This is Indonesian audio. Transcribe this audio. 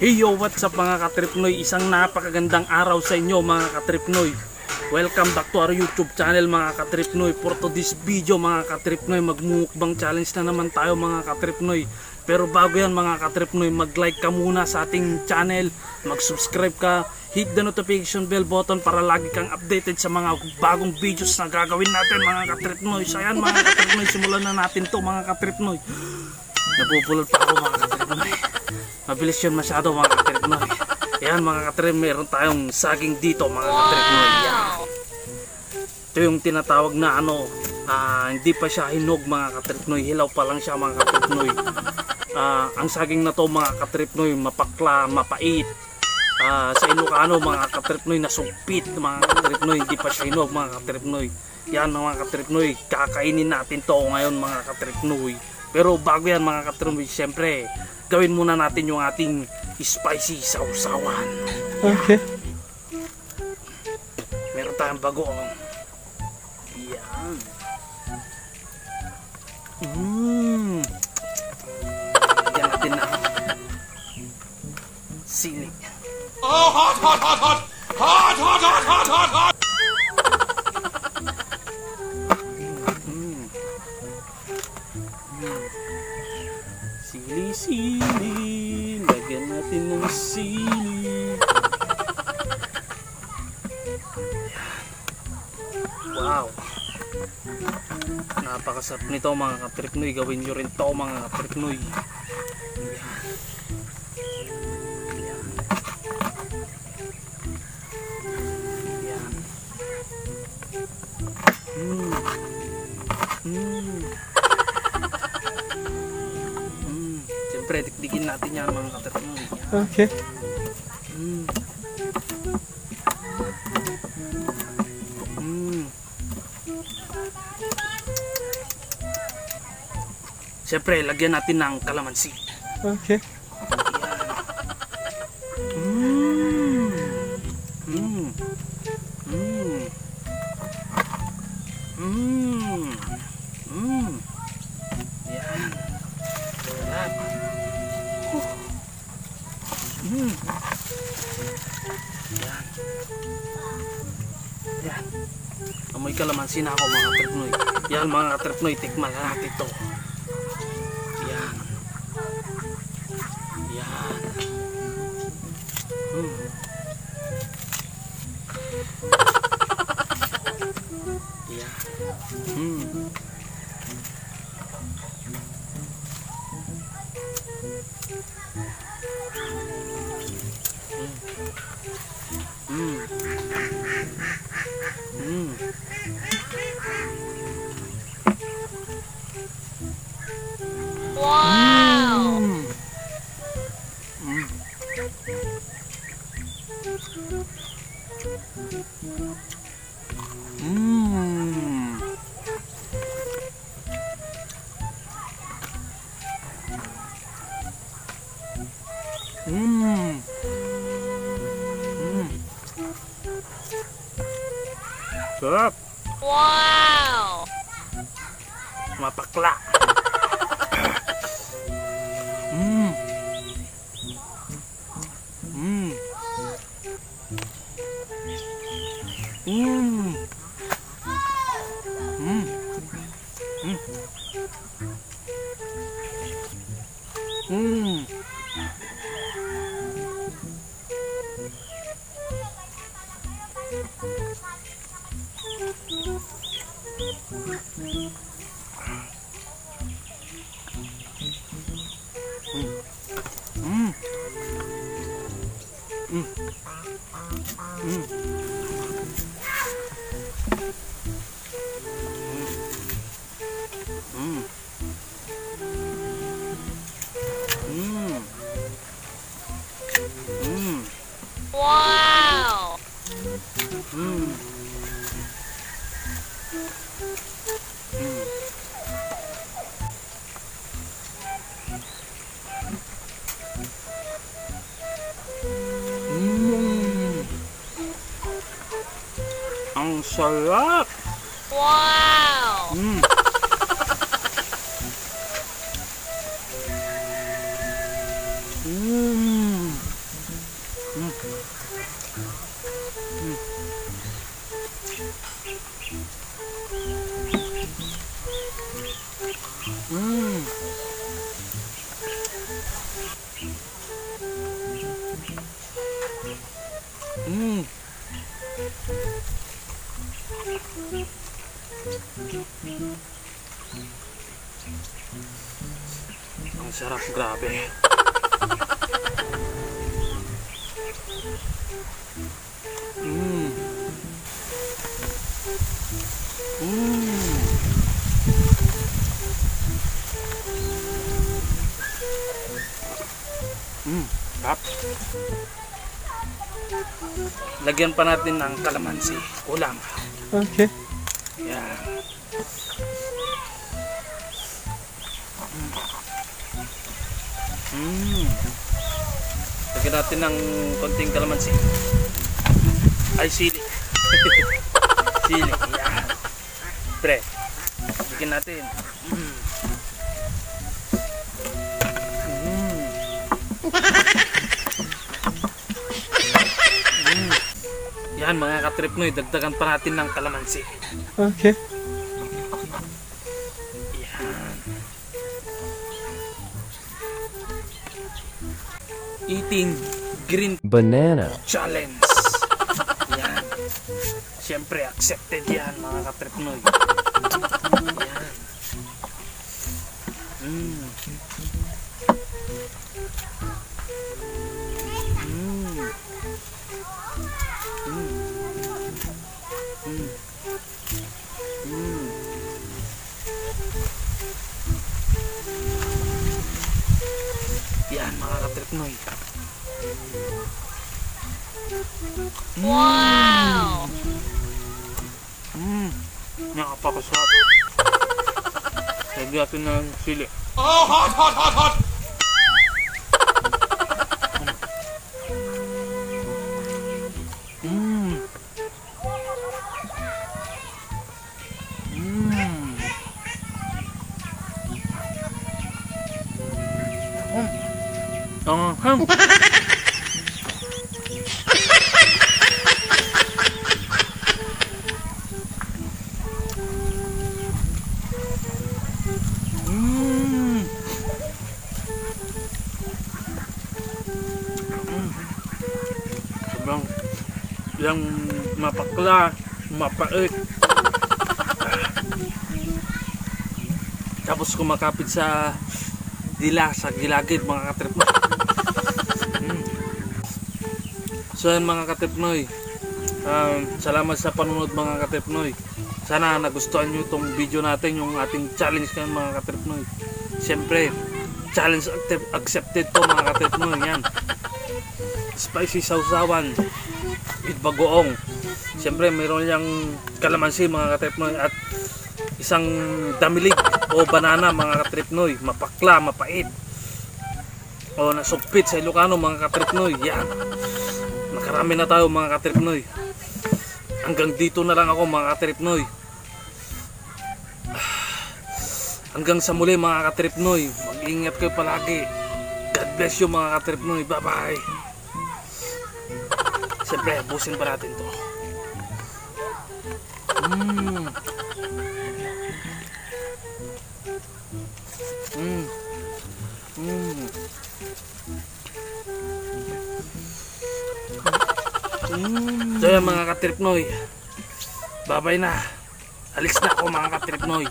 Yo, what's up mga Katripnoy? Isang napakagandang araw sa inyo mga Katripnoy. Welcome back to our YouTube channel mga Katripnoy. For today's video mga Katripnoy, magmukbang challenge na naman tayo mga Katripnoy. Pero bago yan mga Katripnoy, mag-like ka muna sa ating channel, mag-subscribe ka, hit the notification bell button para lagi kang updated sa mga bagong videos na gagawin natin mga Katripnoy. So ayan mga Katripnoy, simulan na natin to mga Katripnoy. Napupulot pa ako mga Katripnoy. Mabilis yun masyado mga Katripnoy. Ayan mga Katripnoy, meron tayong saging dito mga Katripnoy. Ito yung tinatawag na hindi pa siya hinog mga Katripnoy, hilaw pa lang siya mga Katripnoy. Ang saging na to mga Katripnoy, mapakla, mapait. Sa Ilocano mga Katripnoy, nasugpit mga Katripnoy, hindi pa siya hinog mga Katripnoy. Yan mga Katripnoy, kakainin natin to ngayon mga Katripnoy. Pero bago yan mga Katripnoy, siyempre gawin muna natin yung ating spicy sausawan. Okay. Meron tayong bagoong. Yan. Yan natin na sili. Oh, hot, hot, hot, hot! Hot, hot, hot, hot, hot, hot! Sili, lagyan natin ng sili. Wow, napakasarap nito mga Katripnoy. Gawin nyo rin to mga Katripnoy. Dikdikin natin yan mga Katripnoy. Okay. Siyempre lagyan natin ng kalamansi. Okay. Yan. Amoy kalamansi na ako mga Katripnoy. Yan mga Katripnoy, tikman na natin ito. Yan. Yan. Yan. Wow. Sarap. Wow. Mapakla. Wow. Ang sarap. Wow. Ang sarap, grabe. Lagyan pa natin ng kalamansi, ulam. Okay. Yan. Lagyan natin ng konting kalamansi. Ay, sili. Sili. Yan. Pre, lagyan natin. Yan mga katripnoy, dagdagan pa natin ng kalamansi. Okay. Yan. Eating green banana challenge. Yan. Siyempre accepted yan mga katripnoy. Yan. Yan mga katripnoy. Wow! Nakapakasarap. Lagyan natin ng sili. Oh, hot, hot, hot, hot! Yang mapakla, mapait. Tapos kumakapit sa dila, sa gilagid mga katripnoy. So yan mga katripnoy, salamat sa panunod mga katripnoy. Sana nagustuhan nyo itong video natin, yung ating challenge ngayon mga katripnoy. Siyempre, challenge accepted to mga katripnoy. Yan, spicy sausawan itbagoong. Siyempre mayroon niyang kalamansi mga katripnoy at isang damilig o banana mga katripnoy, mapakla, mapait o nasugpit sa Ilocano mga katripnoy. Yan, nakarami na tayo mga katripnoy. Hanggang dito na lang ako mga katripnoy. Hanggang sa muli mga katripnoy, mag-ingat kayo palagi. God bless you mga katripnoy. Bye bye. Siyempre, busin pa natin to. So yan mga katripnoy, babay na. Alis na ako mga katripnoy.